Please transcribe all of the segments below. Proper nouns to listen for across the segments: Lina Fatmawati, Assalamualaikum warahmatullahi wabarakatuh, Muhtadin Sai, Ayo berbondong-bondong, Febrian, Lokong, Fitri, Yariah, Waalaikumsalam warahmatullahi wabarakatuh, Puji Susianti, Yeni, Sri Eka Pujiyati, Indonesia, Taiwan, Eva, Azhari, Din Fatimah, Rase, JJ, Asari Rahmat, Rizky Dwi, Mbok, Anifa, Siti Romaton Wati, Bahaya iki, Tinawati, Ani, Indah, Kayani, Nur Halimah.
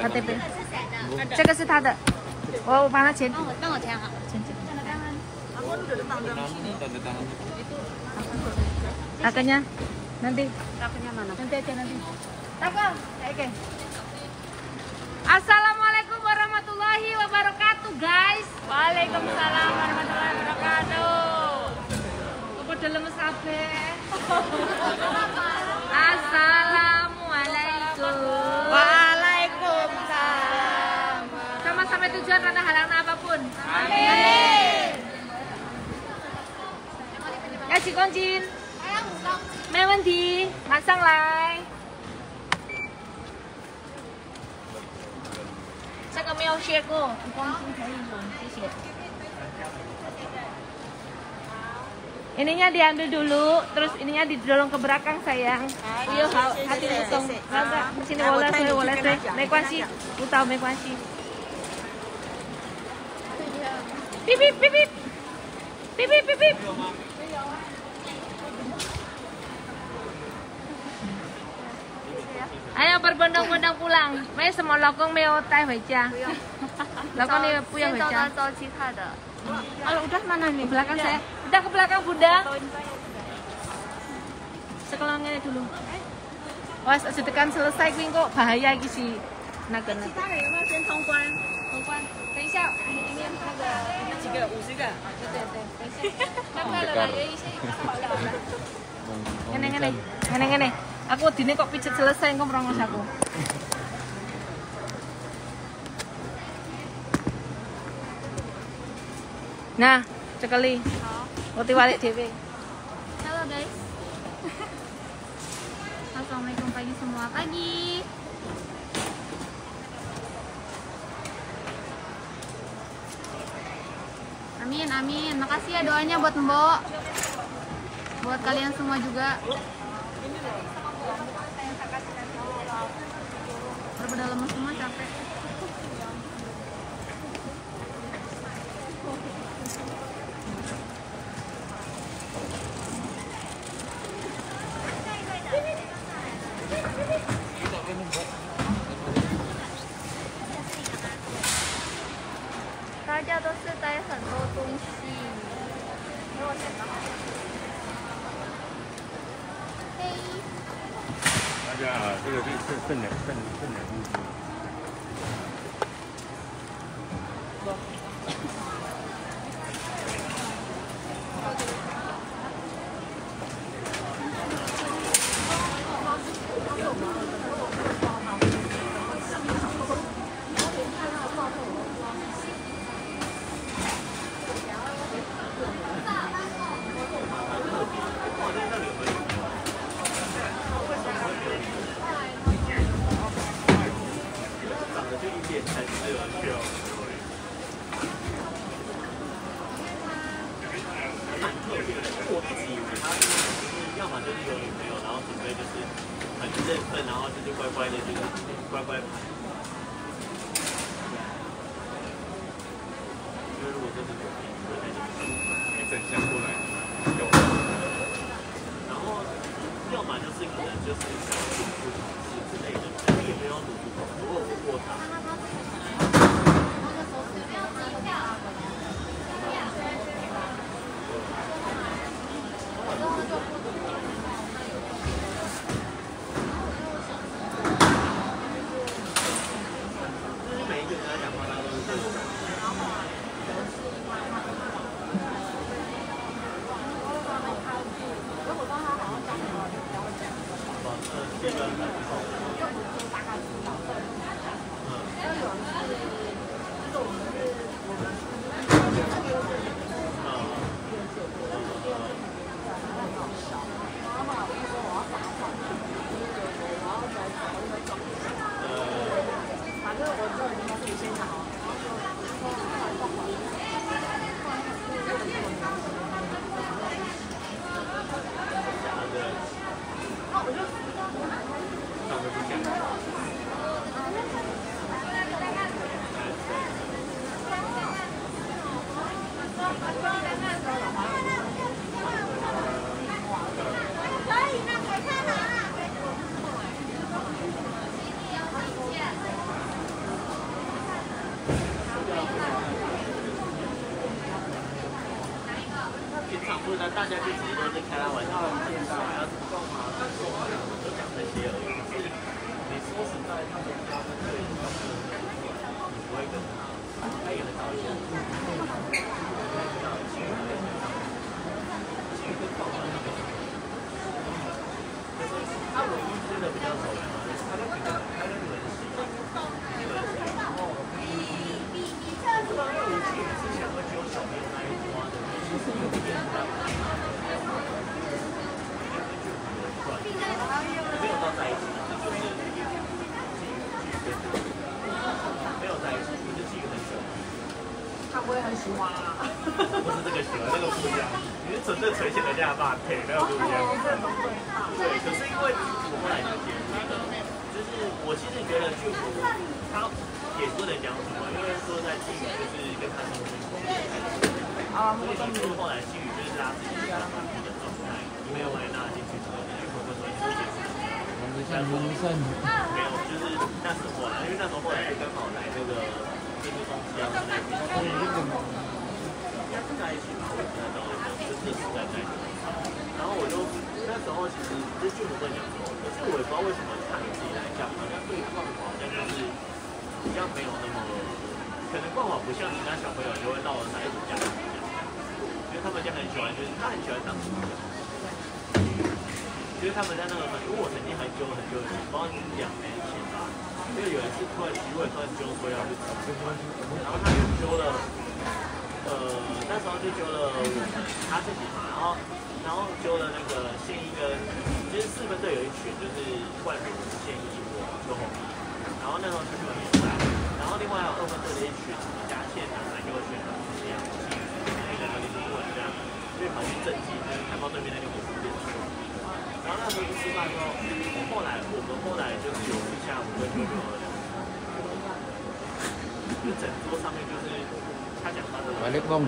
KTP.這個是他的，我幫他簽。幫我簽好。Akenya nanti. Akenya mana? Nanti aja nanti. Takut, oke. Assalamualaikum warahmatullahi wabarakatuh, guys. Waalaikumsalam warahmatullahi wabarakatuh. Apa delem kabeh? Assalamualaikum. Waalaikumsalam. Sama sampai tujuan tanah halaman apapun. Amin. Ya si konjin. Mày vấn đề, mang sang lại. Sao có mail share cô? Con không thấy rồi, chia sẻ. Ininya diambil dulu, terus ininya didorong ke belakang sayang. Iya, hati dudung. Enggak, sini woles. Mekuasi, utau mekuasi. Pipip pipip. Pipip pipip. Ayo berbondong-bondong pulang. Mei semua lokong meo teh baca. Lokong dia punya baca. Kalau udah mana nih? Belakang saya. Udah ke belakang Bunda. Sekelonnya dulu. Wes sedekan selesai kuwi kok bahaya iki sih. Naga. Ngene-ngene. Aku dini kok pijet selesai kok merongos aku. Nah, cekeli. Roti balik dhewe. Halo guys. Assalamualaikum pagi semua. Pagi. Amin, amin. Makasih ya doanya buat Mbok. Buat kalian semua juga. Udah lemes semua capek. campur datang dari sini dari Karawang.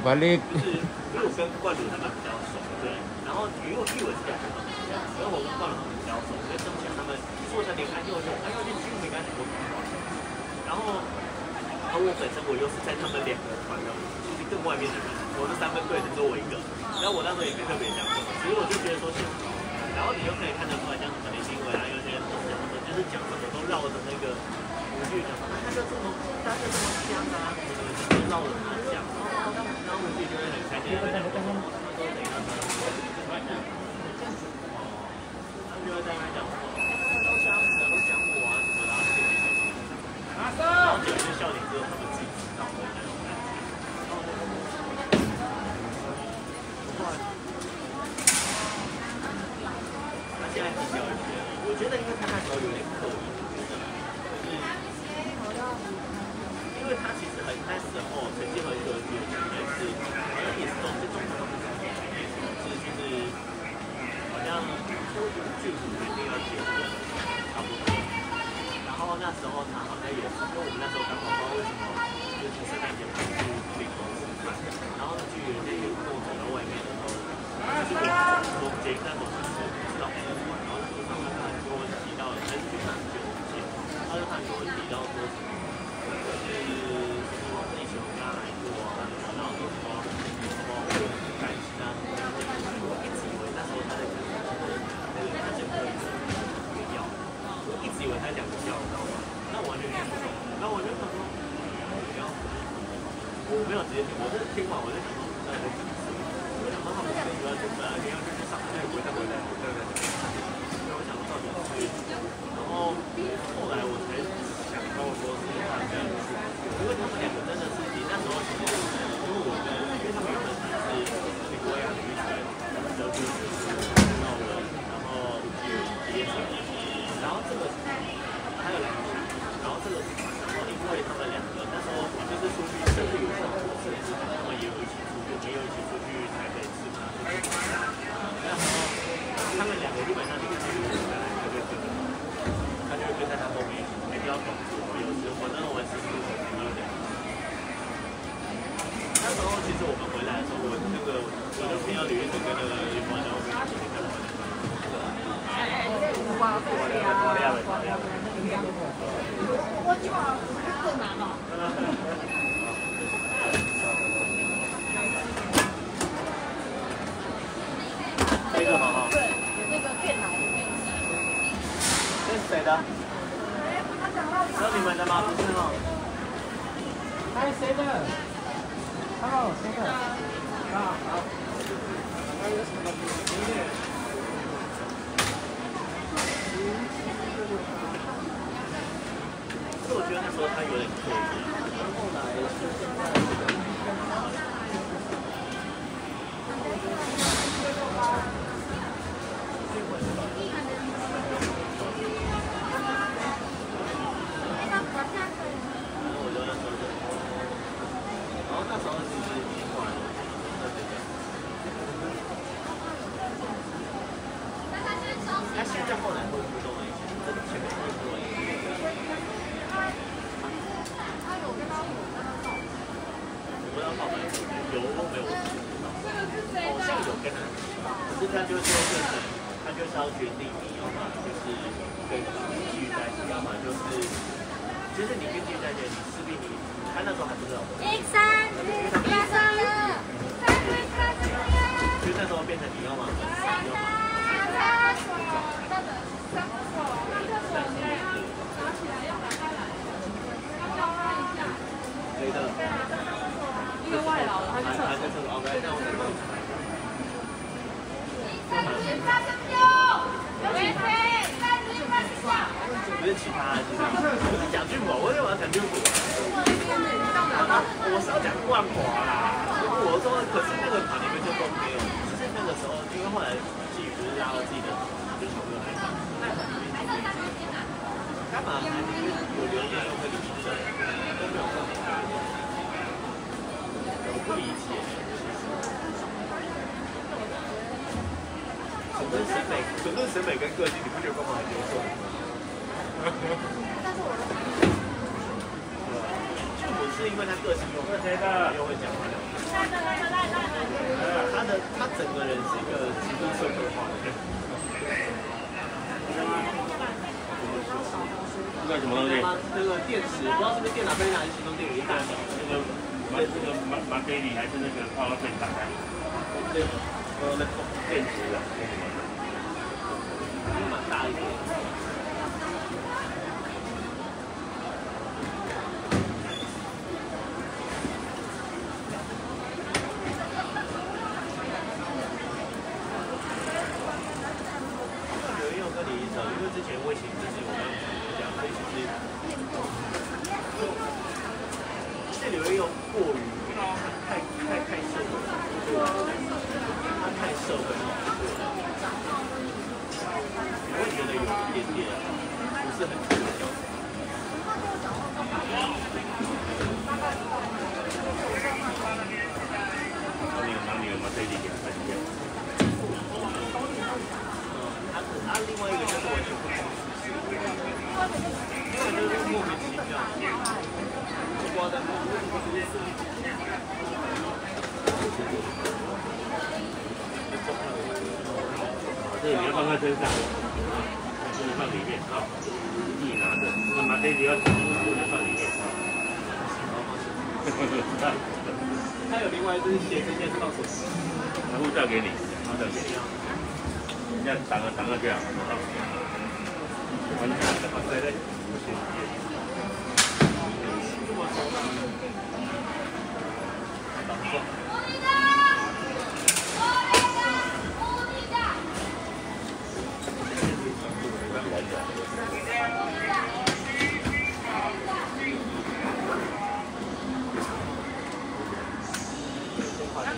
Balik. 就好了。对，那个电脑。这是谁的？这你们的吗？不是哦。还有谁的？哦，谁的？啊好。还有什么？我觉得那时候他有点可惜。后来是现在我就那时候，然后那时候其实已经晚了，他现在后来会互动了一些，真的前面会互动一些。我不知道他有没有，好像有跟他，可是他就是他就是要决定你要嘛就是跟继续在一起，要嘛就是就是你跟继续在一起，势必你他那时候还不知道。就那时候变成你要嘛跟要嘛。对的。一个外劳，他在厕所。OK， 那我们。不是其他，不是蒋俊博，我要讲蒋俊博。我是要讲万华啦。我说，可是那个团里面就都没有，就是那个时候，因为后来季宇就是拉到自己的，就是小哥来嘛。干嘛？我留言又可以评论，都没有问题。不理解，整顿审美跟个性，你不觉得光华很优秀吗？就不是因为他个性优秀，又会讲话聊天。他整个人是一个极度社会化的人。那什么东西？那个电池，不知道是不是电脑被拿去行动电源大小的那个。那个马贝里还是那个泡泡片打开，对，那电池的，蛮大一点。有一种跟你讲，因为之前微信就是我们讲微信是。这里又过于太社会了，他太社会了，我会觉得有一点点不是很协调。那你有吗？这一点很像。他另外一个就是我就不懂，因为就是莫名其妙。我的。这个你要放在身上，不能放里面啊！自己拿着，那马飞你要不能放里面啊！他有另外一只鞋，这件是放手机。然后交给你，然后交给你，人家挡了就好了。完全把这个无线。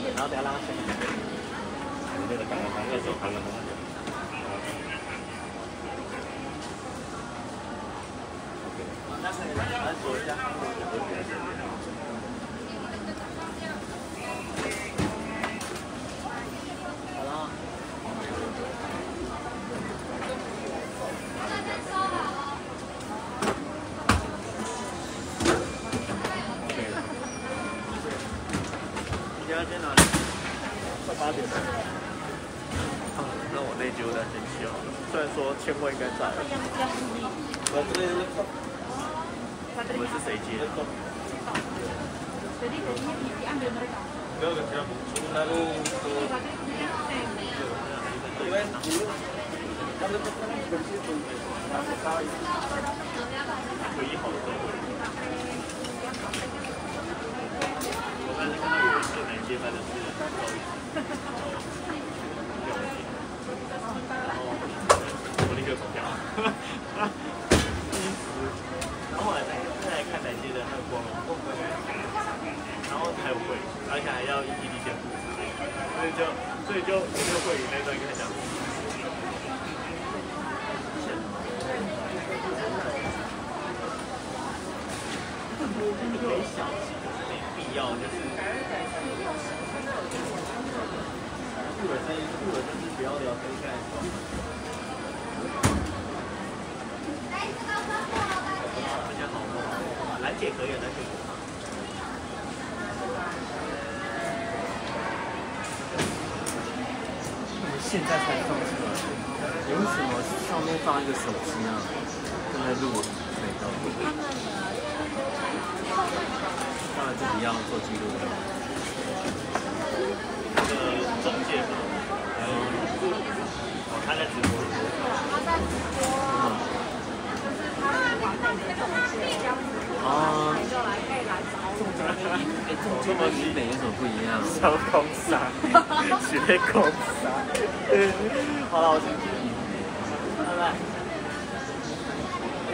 然后等下拉起来。你那个刚刚手。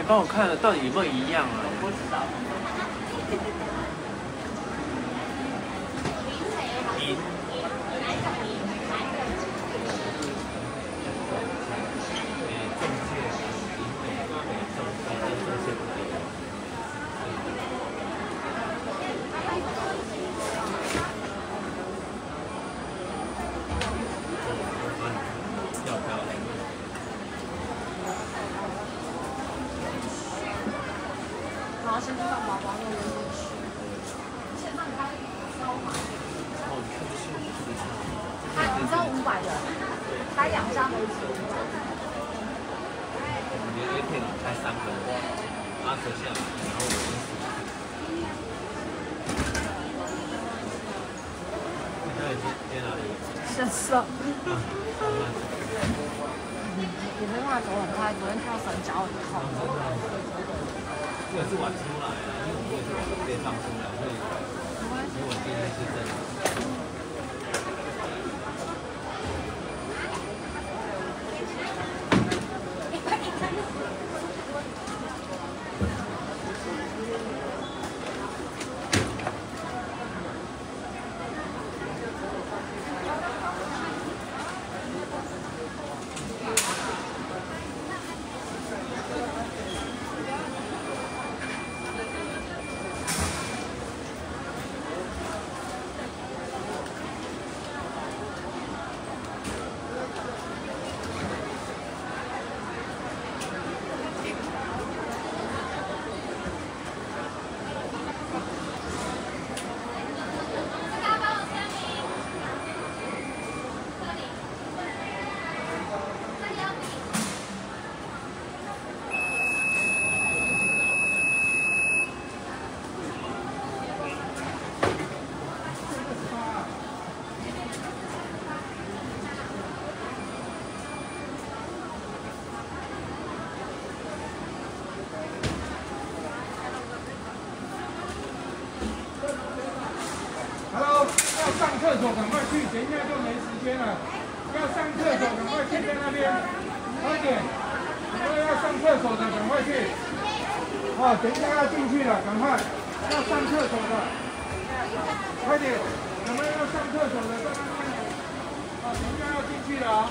帮我看了到底有没有一样啊？我不知道。银，赶快去，等一下就没时间了。要上厕所，赶快去，在那边快点。要上厕所的，赶快去。啊，等一下要进去了，赶快。要上厕所的，快点。有没有要上厕所的？啊，等一下要进去了啊。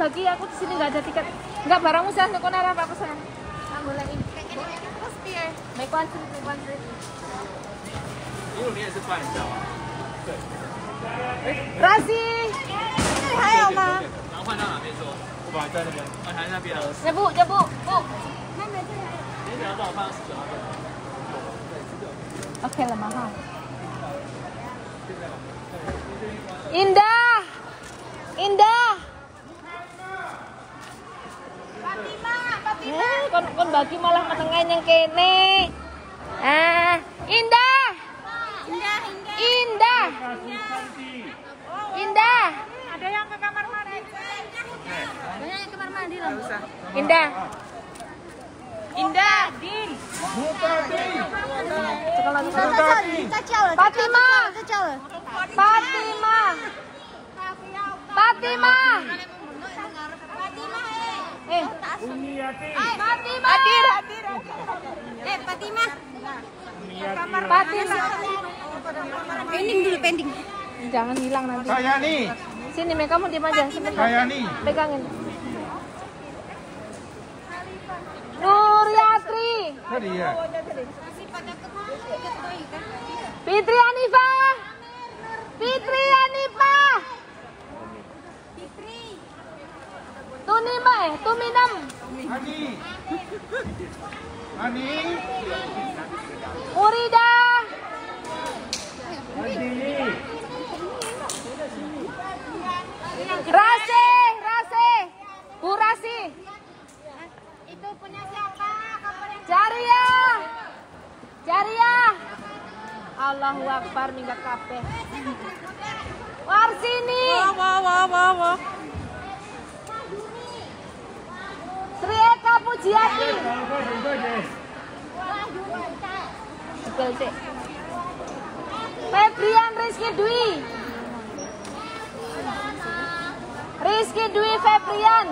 Bagi aku di sini nggak ada tiket, nggak barangmu saya nggak konar apa aku saya. Aku lagi. Kayaknya terus dia. Make one trip, make one trip. Ini dia sepan jauh. Rasi. Hai oma. Nama mana? Meso. Ubah di sana. Ubah di sana. Jebu, jebu, bu. Mana itu? Ini dia bawa pang. Oke lah mahal. Indah, Indah. Kon bagi malah ketengah yang kene. Ah, Indah. Indah, Indah. Indah. Indah. Ada yang ke kamar mandi. Banyak yang ke kamar mandi loh. Indah. Indah, Din. Fatimah. Fatimah. Fatimah. Fatimah. Hadir. Fatimah. Kamar Fatimah. Pending dulu, pending. Jangan hilang nanti. Kayani. Sini, mereka mau diam aja. Kayani. Pegangin. Nuryatri. Tadi ya. Fitri Anifa. Fitri Anifa. Tunima Tuminam. Ani. Ani. Murida. Ani. Rase, Rase. Bu Rasi. Itu punya siapa? Yariah. Yariah. Allahu Akbar minggat kabeh. Warsini. Wah. Sri Eka Pujiyati. Febrian Rizky Dwi. Rizky Dwi Febrian.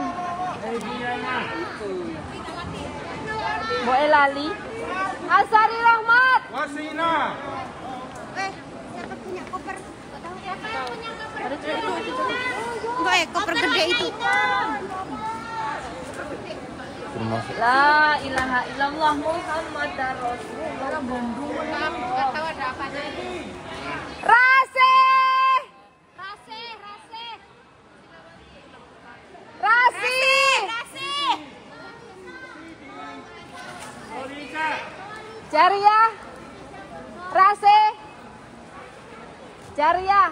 Boe lali. Asari Rahmat. Wasina. Siapa punya koper? Siapa punya koper? Boe koper gede itu. La ilaha illallah Muhammadar Rasulullah. Enggak tahu ada apanya. Rase! Rase, Rase. Rasi! Rasi. Jariah. Rase. Jariah.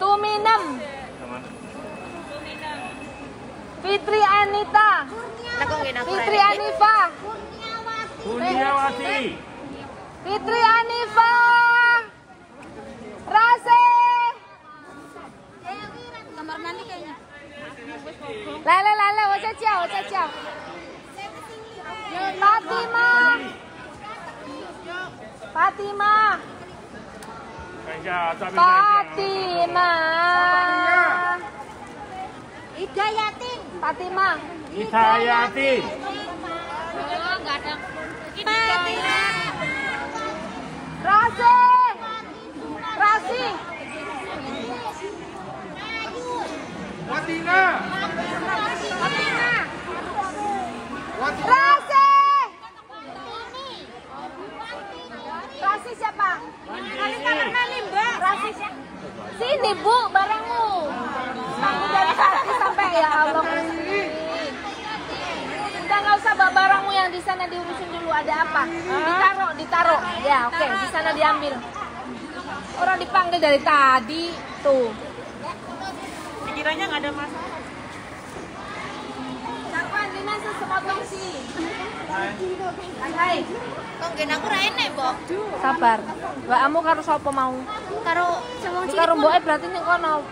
Tuminam. Fitri Anita. Fitri Anifa. Kurniawati. Fitri Anifa. Rase. Kamar mandi kayaknya. Lele, oca cia. Fatimah. Fatimah. Hidayati. Fatimah. Hidayati. Oh, enggak ada. Fatimah. Rase. Rasi. Watina. Watina. Rase. Rasi siapa? Rasi kamar mandi, Mbak. Rasi siapa? Sini, Bu, barangmu. Aku dari sana sampai ya Allah. Kita nggak usah bawa barangmu ya. yang di sana diurusin dulu, ada apa? Ditaruh. Ya, oke, di sana diambil. Orang dipanggil dari tadi tuh. Pikirannya nggak ada masalah. Cakuan lima sepotong sih. Hai. Kok gak aku rene, Mbok? Sabar. Mbakmu karo sapa mau? Karo cemong cilik. Karo mboke berarti ning kono.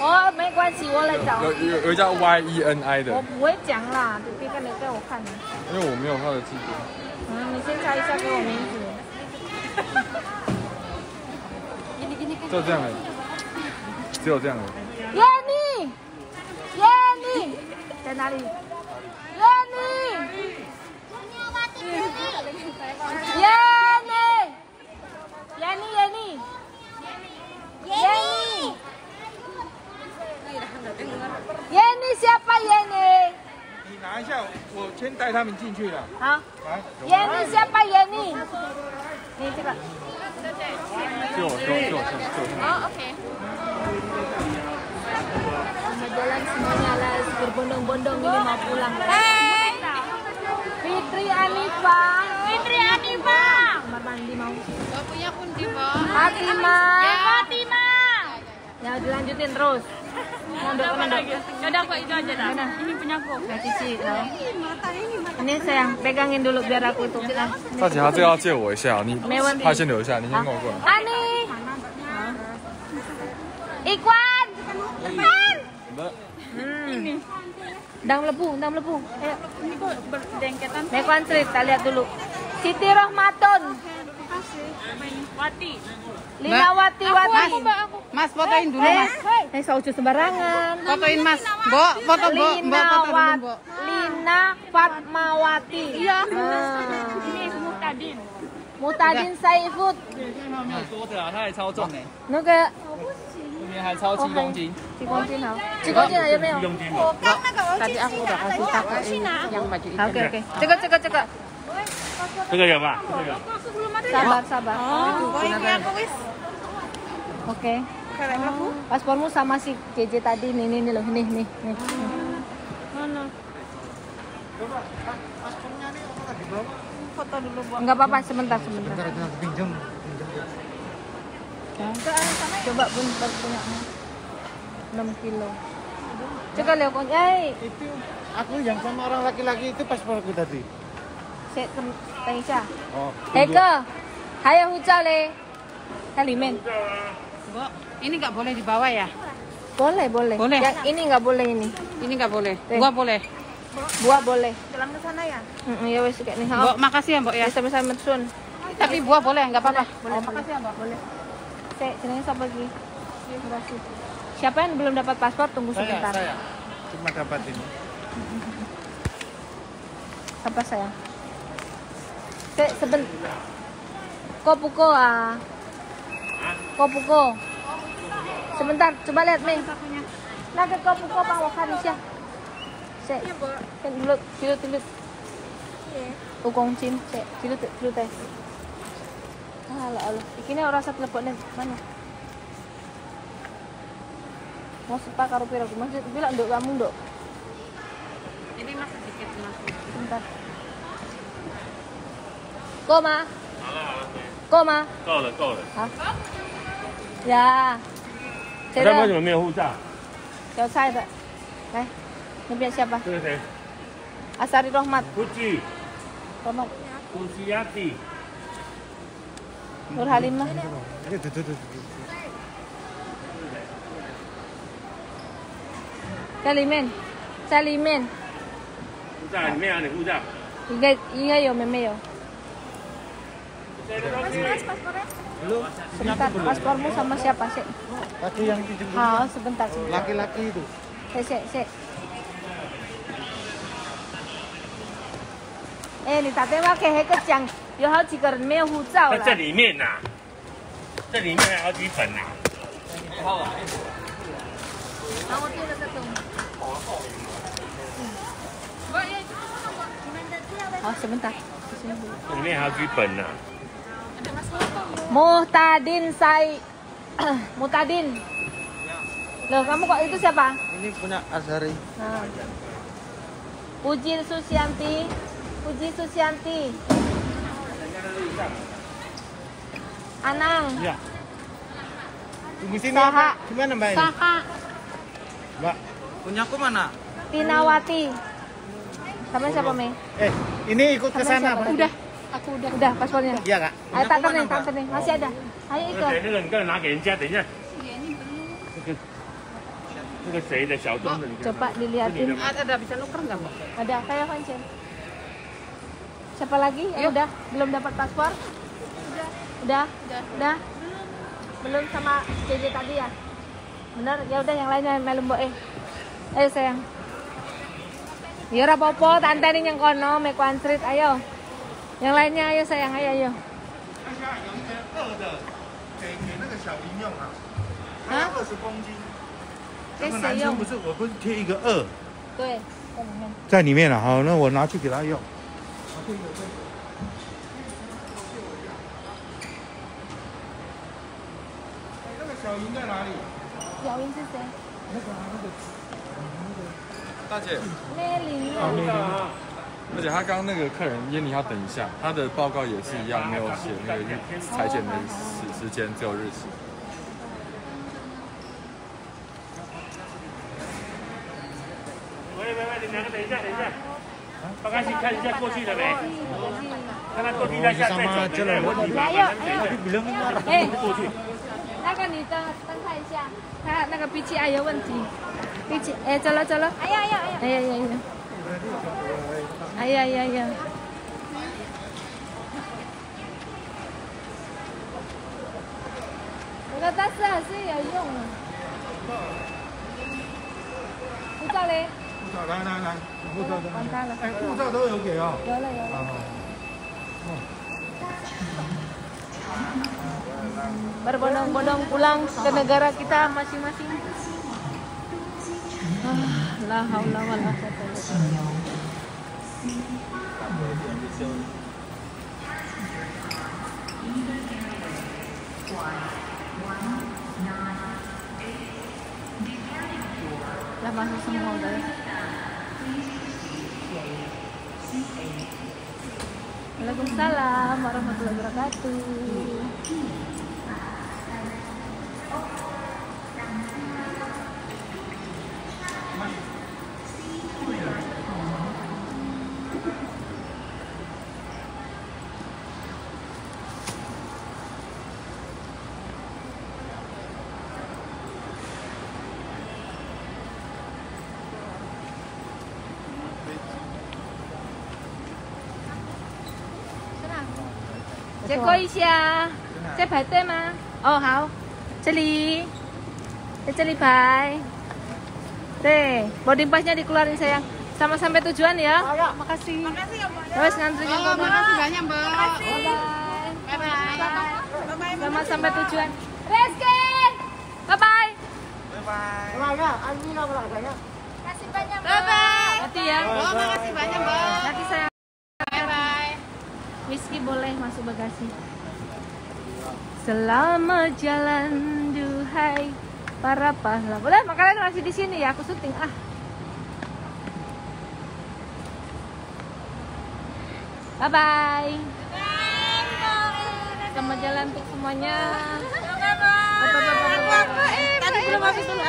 Oh, mek kuan si wole ta. Yo jao YENI de. 我不会讲啦，你别跟你给我看。因为我没有他的记录。嗯，你先查一下给我名字。就这样而已，只有这样而已。Yeni，Yeni，在哪里？ Yeni Yeni siapa Yeni? 你拿一下，我先带他们进去了。好，来。Yeni siapa Yeni？ 你这个。就我。好 ，OK。 Jalan semuanya las berbondong-bondong ini mau pulang. Hey. Fitri Anifa. Kamar mandi mau. Gak punya kunci, Mbak. Fatimah. Ya dilanjutin terus. Mondok. Ya udah kok itu aja dah. Ini punya aku. Ya Cici, loh. Ini sayang, pegangin dulu biar aku itu. Saja, dia 要借我一下，你他先留下，你先跟我过来。Ani. Ikwan. Ini. Ndang mlebu. Ayo, ini kok berdengketan. Mekwan cerita, lihat dulu. Siti Romaton Wati. Lina Fatmawati. Mas, fotoin dulu, Mas. Hei, sauju sembarangan. Fotoin, Mas. Mbok, foto Mbok, Mbok fotoin Mbok. Lina Fatmawati. Iya. Ini Muhtadin Sai. Oke. Paspormu sama si JJ tadi nih loh, nih. Mana? Coba, paspornya nih aku lagi belum foto dulu, Bu. Enggak apa-apa, sebentar. Coba pun punya 6 kilo. Coba lihat kok. Itu aku yang sama orang laki-laki itu pasporku tadi. Saya Taisha. Oh. Eka. Hayo hucal le. Kalimen. Mbok, ini enggak boleh dibawa ya? Boleh. Yang ini enggak boleh ini. Ini enggak boleh. Gua boleh. Buah boleh. Jalan ke sana ya? Ya wes kayak nih. Mbok, makasih ya, Mbok ya. Sampai metsun. Tapi buah boleh, enggak apa-apa. Boleh. Makasih ya, Mbok. Boleh. Jenengnya siapa lagi? Siapa yang belum dapat paspor tunggu sebentar. Saya cuma dapat ini. Apa saya? Sebentar. Kopuko. Sebentar, coba lihat nih. Lagi kopuko Pak Wakarisya. Cilut. Ukong cin, cilut teh. Alah. Ikine ora sat lebokne mana? Mau sepak karo piraku masjid bilak nduk kamu, Nduk. Ini masih sedikit, Mas. Bentar. Koma.够了. Hah? Ya. 这个为什么没有护照？有菜的。 来， 那边下吧。 这是谁？ Asari Rahmat. Puji. Rahmat. Pujiyati. Nur Halimah. Salimen. Ingat yo, memang yo. Sebentar, paspormu sama siapa sih? Laki yang di jemput. Oh, sebentar. Laki-laki itu. Sik. Ini tadi waktu hek jang. 有好几个人没有护照。 Muhtadin Sai. Muhtadin. Loh, kamu kok itu siapa? Ini punya Azhari. Puji Susianti. Puji Susianti. Anang. Ya. Tunggu sini. Saha. Gimana Mbak ini? Saha. Mbak, punyaku mana? Tinawati. Sama siapa, Mei? Ini ikut ke sana, Pak. Udah. Aku udah. Udah paspornya. Iya, Kak. Ayo tante nih. Masih ada. Ayo ikut. Ini lengkap nak kerja tanya. Coba dilihatin. Ada bisa nuker enggak, Mbak? Ada, saya kancing. Siapa lagi? Ya udah, belum dapat paspor? Udah. Belum sama JJ tadi ya? Bener, ya udah yang lainnya melu Mbok. Ayo sayang. Ya ora apa-apa, tak anteni yang kono, mek Street, ayo. Yang lainnya ayo sayang, ayo. Hah?那个你等看一下，他那个脾气有问题。那个但是还是有用啊。护照嘞？护照来，护照。护照都有给啊。有了。Berbondong-bondong pulang ke negara kita masing-masing. La haula wala quwwata illa billah. Lah masuk semua udah. Waalaikumsalam warahmatullahi wabarakatuh. Boarding pass-nya dikeluarin sayang. Sama sampai tujuan ya. Makasih. Terus ngantriin Mbak. Makasih banyak, Mbak. Bye-bye. Selamat sampai tujuan. Rizky. Bye-bye. Bye-bye. Makasih banyak, Mbak. Bye-bye. Nanti ya. Makasih banyak, Mbak. Nanti saya. Bye-bye. Whisky boleh masuk bagasi. Selamat jalan duhai para pahlawan. Boleh, makanya masih di sini ya, aku syuting ah. Bye bye. Selamat jalan untuk semuanya. Tadi belum habis dulu.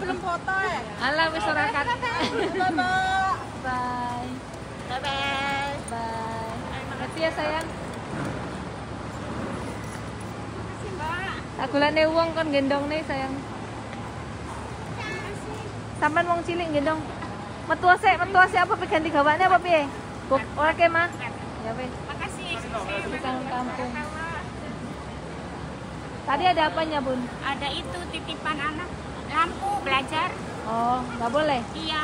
Belum foto ya. Alah wis ora kat. Bye. Makasih ya sayang. Makasih, Mbak. Sakulane wong kon gendongne sayang. Sampai wong cilik gendong. Metua sik apa ganti gawane apa piye? Ora ke mah. Ya wis. Makasih. Kampung. Tadi ada apanya, Bun? Ada itu titipan anak. Lampu belajar. Oh, nggak boleh? Iya.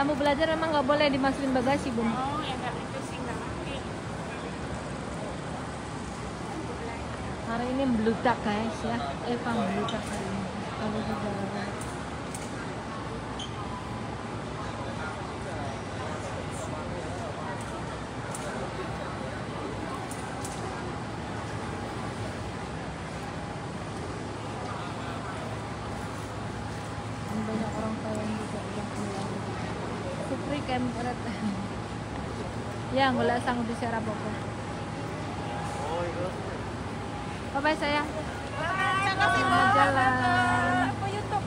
Lampu belajar memang nggak boleh dimasukin bagasi, Bun. Oh, ya enggak itu sih nggak ngerti. Hari ini meludak, guys ya. Eva meludak hari ini. Fitri camp berat. Ya, golek sanggup disiara apa-apa. Oh, iya. Bye-bye sayang. Jalan. Aku YouTube,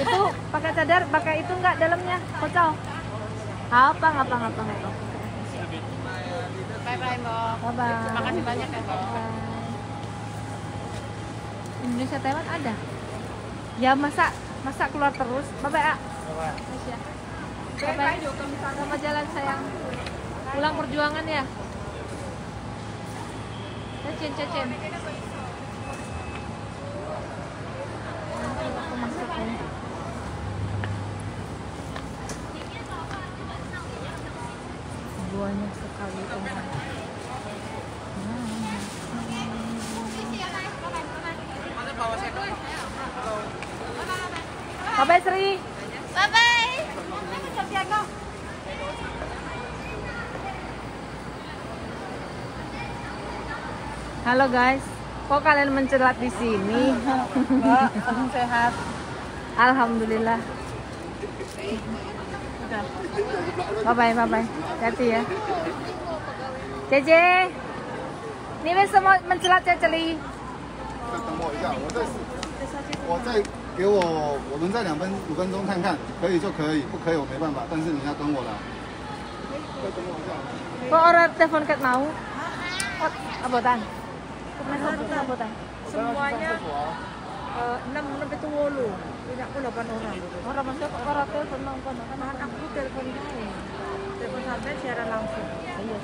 Itu pakai cadar, pakai itu enggak dalamnya? Kocok. Apa? Bye-bye, Mbok. Terima kasih banyak ya, Mbok. Indonesia Taiwan ada? Ya, masa keluar terus. Bye-bye, A. Bye-bye. Bye-bye. Selamat jalan, sayang. Pulang perjuangan ya. Cacen. Banyak sekali orang. Bye-bye Sri. Bye-bye. Halo guys, kok kalian mencelat di sini? Mbak, sehat. Alhamdulillah. Bye-bye. Hati ya. JJ. Ini semua mencelat Ceceli. Kok orang telepon kat mau? Abotan. Semuanya 6 sampai 7. Tidak pun 8 orang. Orang masuk orang telepon nonton. Karena aku telepon dia. Telepon sampai siaran langsung. Iya.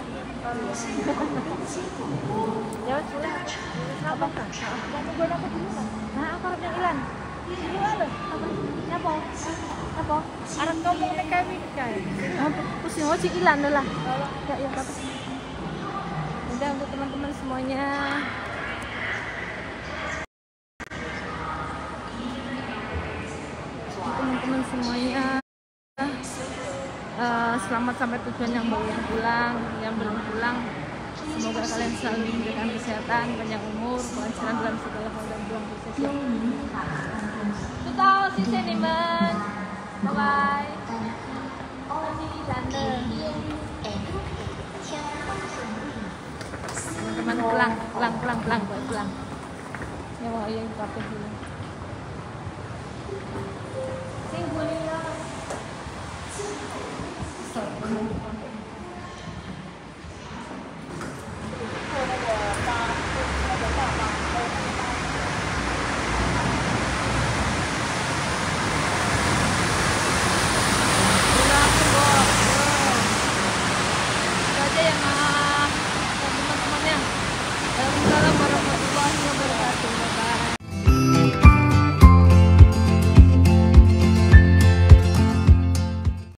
Ya sudah. Apa kan? Mau gue dapat dulu kan? Nah, aku harus yang hilang. Apa? Apa? Arab ngomong nek kami kan. Pusing hoci hilang lah. Enggak yang apa. Udah untuk teman-teman semuanya. Teman-teman semuanya selamat sampai tujuan yang baru pulang, yang belum pulang. Semoga kalian selalu diberikan kesehatan, panjang umur, kelancaran dalam segala hal dan buang proses. Tutau si seniman. Bye bye. Teman-teman pulang. Ya mau ayo kafe dulu. Sing boleh lah.